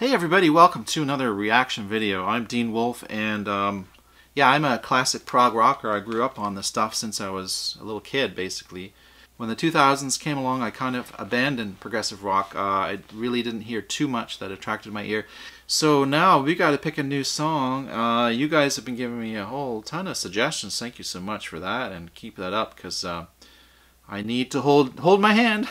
Hey everybody, welcome to another reaction video. I'm Dean Wolfe, and yeah, I'm a classic prog rocker. I grew up on this stuff since I was a little kid, basically. When the 2000s came along, I kind of abandoned progressive rock. I really didn't hear too much that attracted my ear. So now we got to pick a new song. You guys have been giving me a whole ton of suggestions. Thank you so much for that, and keep that up, because I need to hold my hand.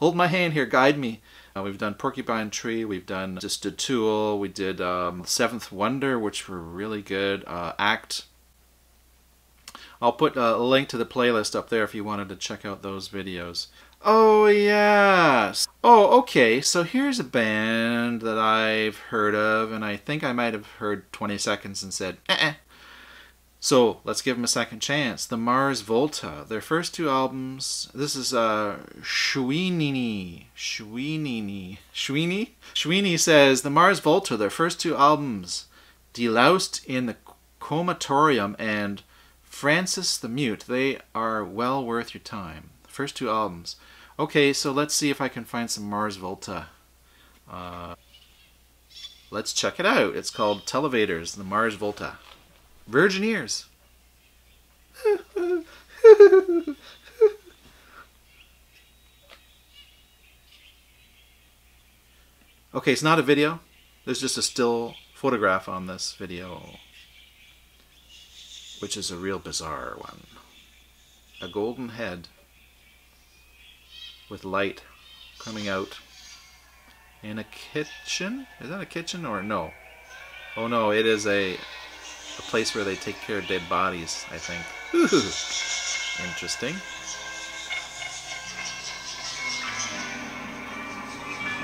Hold my hand here, guide me. We've done Porcupine Tree, we've done Just a Tool, we did Seventh Wonder, which were really good, Act. I'll put a link to the playlist up there if you wanted to check out those videos. Oh yes! Oh, okay, so here's a band that I've heard of, and I think I might have heard 20 seconds and said, eh-eh. So let's give them a second chance. The Mars Volta, their first two albums. This is Schweeney says the Mars Volta, their first two albums, Deloused in the Comatorium and Francis the Mute. They are well worth your time. The first two albums. Okay, so let's see if I can find some Mars Volta. Let's check it out. It's called Televators, the Mars Volta. Virgin ears. Okay, it's not a video. There's just a still photograph on this video, which is a real bizarre one. A golden head with light coming out in a kitchen. Is that a kitchen or no? Oh no, it is a place where they take care of dead bodies, I think. Ooh, interesting.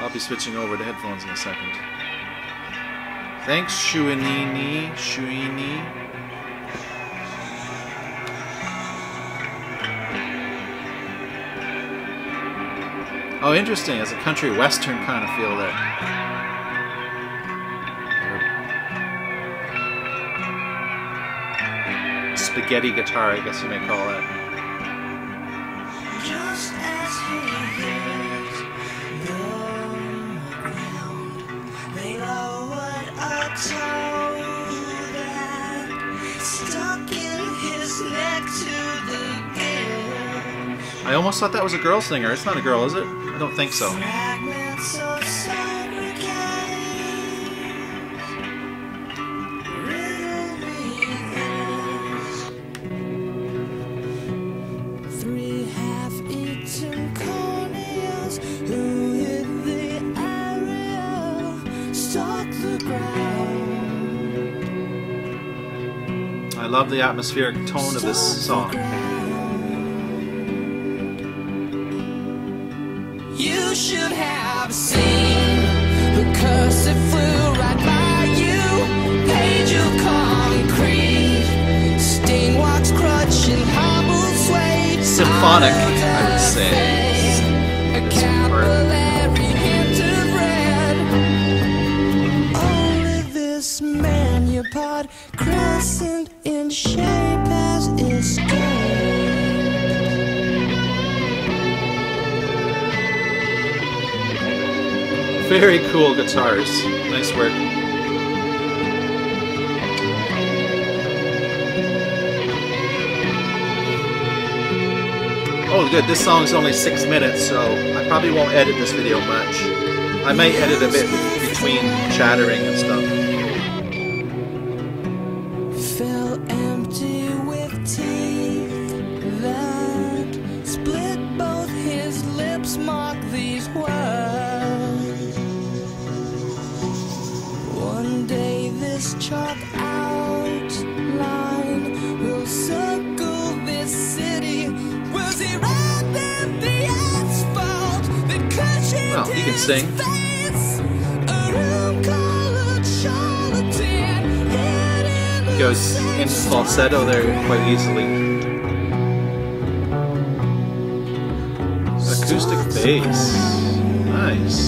I'll be switching over to headphones in a second. Thanks, Schweeney. Oh, interesting. It's a country western kind of feel there. Spaghetti guitar, I guess you may call it. Just as he hears the ground, they know what I told and stuck in his neck to the girl. I almost thought that was a girl singer. It's not a girl, is it? I don't think so. I love the atmospheric tone of this song. You should have seen the curse that flew right by you, page of concrete, stingwatch crutch and hobble suede. Symphonic, I would say. This part. Crescent in shape as it's going. Very cool guitars. Nice work. Oh, good. This song's only 6 minutes, so I probably won't edit this video much. I might edit a bit between chattering and stuff. Chalk outline will circle this city. Will zero them the asphalt that cushions. Well, he can sing. He goes in falsetto there quite easily. Acoustic bass. Nice.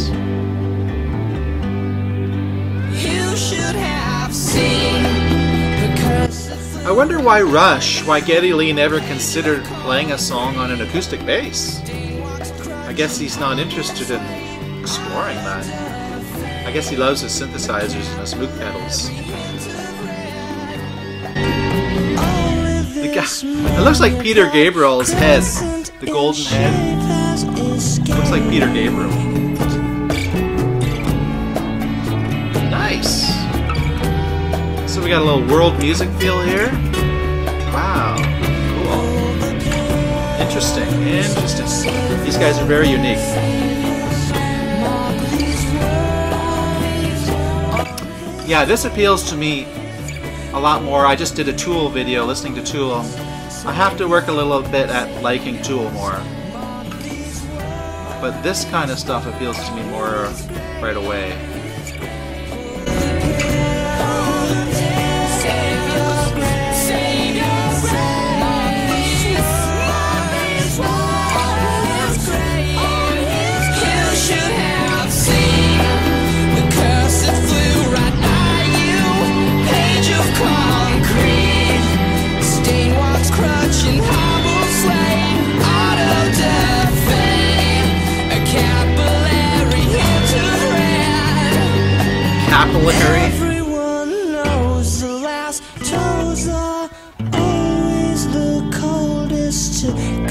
You should have. I wonder why Geddy Lee never considered playing a song on an acoustic bass. I guess he's not interested in exploring that. I I guess he loves his synthesizers and his moog pedals. It looks like Peter Gabriel's head. The golden head. It looks like Peter Gabriel. Nice! So we got a little world music feel here. Wow. Cool. Interesting. Interesting. These guys are very unique. Yeah, this appeals to me a lot more. I just did a Tool video, listening to Tool. I have to work a little bit at liking Tool more. But this kind of stuff appeals to me more right away. Everyone knows the last toes are always the coldest to come.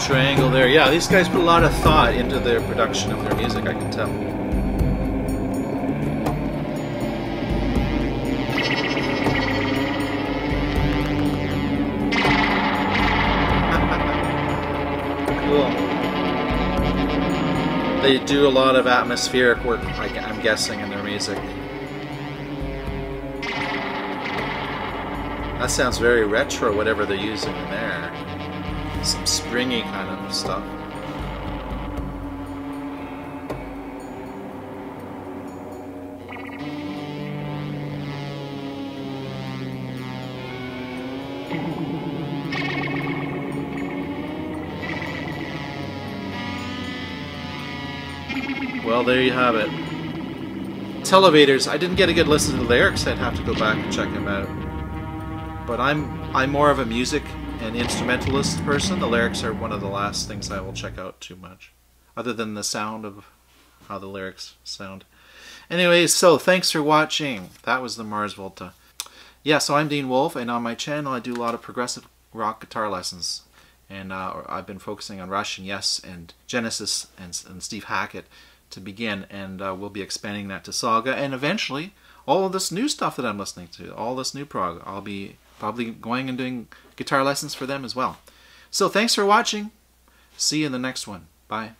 Triangle there. Yeah, these guys put a lot of thought into their production of their music, I can tell. They do a lot of atmospheric work, I'm guessing, in their music. That sounds very retro, whatever they're using in there. Some springy kind of stuff. Well, there you have it. Televators. I didn't get a good listen to the lyrics. I'd have to go back and check them out. But I'm more of a music and instrumentalist person. The lyrics are one of the last things I will check out too much, other than the sound of how the lyrics sound. Anyways, so thanks for watching. That was the Mars Volta. Yeah, so I'm Dean Wolfe, and on my channel I do a lot of progressive rock guitar lessons. And I've been focusing on Rush and Yes and Genesis and Steve Hackett to begin, and we'll be expanding that to Saga, and eventually all of this new stuff that I'm listening to, all this new prog. I'll be probably going and doing guitar lessons for them as well. So thanks for watching. See you in the next one. Bye.